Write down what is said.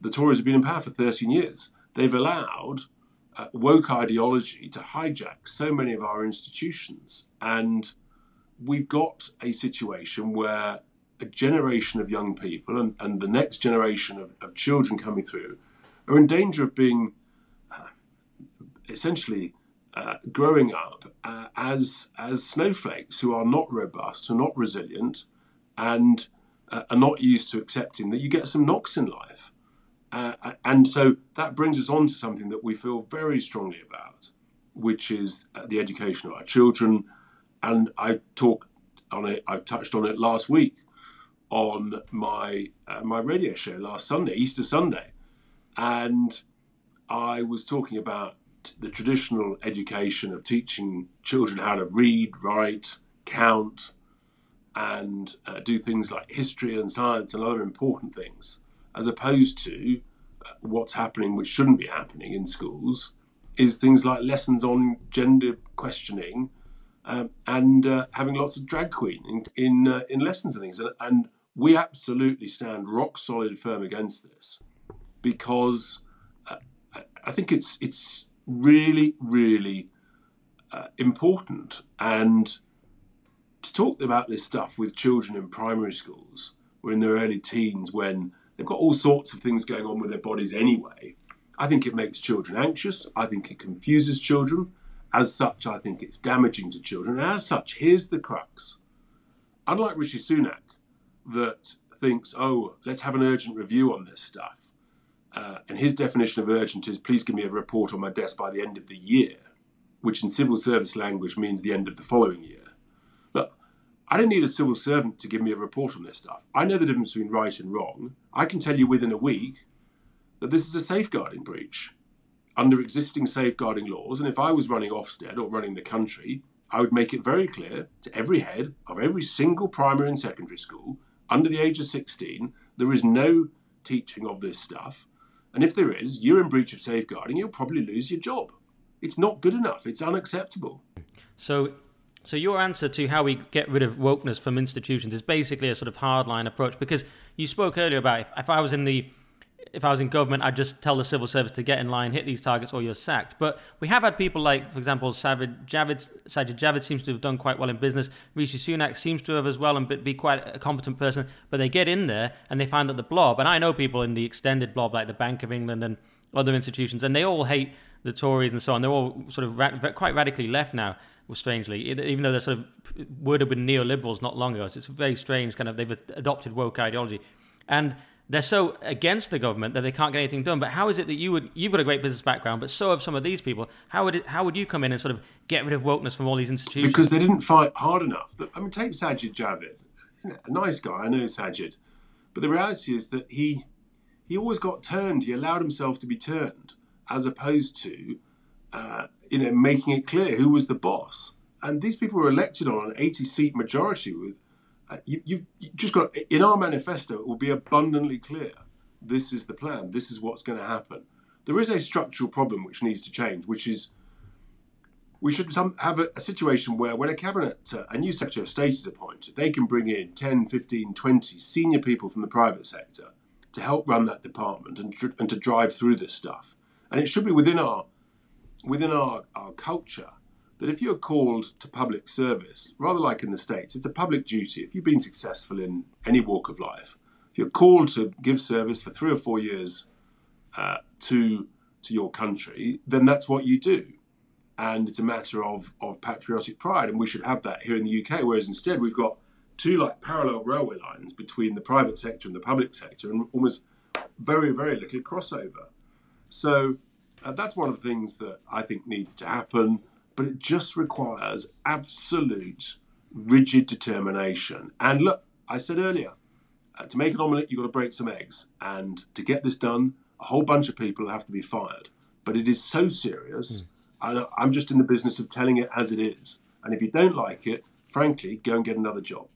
the Tories have been in power for 13 years. They've allowed woke ideology to hijack so many of our institutions. And we've got a situation where a generation of young people and the next generation of children coming through are in danger of being essentially growing up as snowflakes who are not robust, who are not resilient, and are not used to accepting that you get some knocks in life. And so that brings us on to something that we feel very strongly about, which is the education of our children. And I talked on it, I touched on it last week on my my radio show last Sunday, Easter Sunday. And I was talking about the traditional education of teaching children how to read, write, count, and do things like history and science and other important things, as opposed to what's happening, which shouldn't be happening in schools, is things like lessons on gender questioning and having lots of drag queen in lessons and things. And we absolutely stand rock solid firm against this, because I think it's really, really important. And to talk about this stuff with children in primary schools or in their early teens, when they've got all sorts of things going on with their bodies anyway, I think it makes children anxious. I think it confuses children. As such, I think it's damaging to children. And as such, here's the crux. Unlike Rishi Sunak, that thinks, oh, let's have an urgent review on this stuff, and his definition of urgent is, please give me a report on my desk by the end of the year, which in civil service language means the end of the following year. I don't need a civil servant to give me a report on this stuff. I know the difference between right and wrong. I can tell you within a week that this is a safeguarding breach under existing safeguarding laws. And if I was running Ofsted or running the country, I would make it very clear to every head of every single primary and secondary school under the age of 16, there is no teaching of this stuff. And if there is, you're in breach of safeguarding, you'll probably lose your job. It's not good enough. It's unacceptable. So your answer to how we get rid of wokeness from institutions is basically a sort of hardline approach, because you spoke earlier about if I was in government, I'd just tell the civil service to get in line, hit these targets, or you're sacked. But we have had people like, for example, Sajid Javid seems to have done quite well in business. Rishi Sunak seems to have as well, and be quite a competent person. But they get in there and they find that the blob, and I know people in the extended blob like the Bank of England and other institutions, and they all hate the Tories and so on. They're all sort of quite radically left now. Strangely, even though they're sort of worded with neoliberals not long ago, so it's very strange kind of they've adopted woke ideology, and they're so against the government that they can't get anything done. But how is it that you've got a great business background, but so have some of these people? How would you come in and sort of get rid of wokeness from all these institutions? Because they didn't fight hard enough. I mean, take Sajid Javid, a nice guy, I know Sajid, but the reality is that he always got turned. He allowed himself to be turned, as opposed to making it clear who was the boss. And these people were elected on an 80-seat majority. With you've just got, in our manifesto, it will be abundantly clear, this is the plan, this is what's going to happen. There is a structural problem which needs to change, which is we should have a situation where when a cabinet, a new Secretary of State is appointed, they can bring in 10, 15, 20 senior people from the private sector to help run that department and to drive through this stuff. And it should be within our culture that if you're called to public service, rather like in the States, it's a public duty. If you've been successful in any walk of life, if you're called to give service for 3 or 4 years to your country, then that's what you do. And it's a matter of patriotic pride, and we should have that here in the UK, whereas instead we've got two like parallel railway lines between the private sector and the public sector, and almost very, very little crossover. So that's one of the things that I think needs to happen, but it just requires absolute rigid determination. And look, I said earlier, to make an omelette, you've got to break some eggs. And to get this done, a whole bunch of people have to be fired. But it is so serious. I'm just in the business of telling it as it is. And if you don't like it, frankly, go and get another job.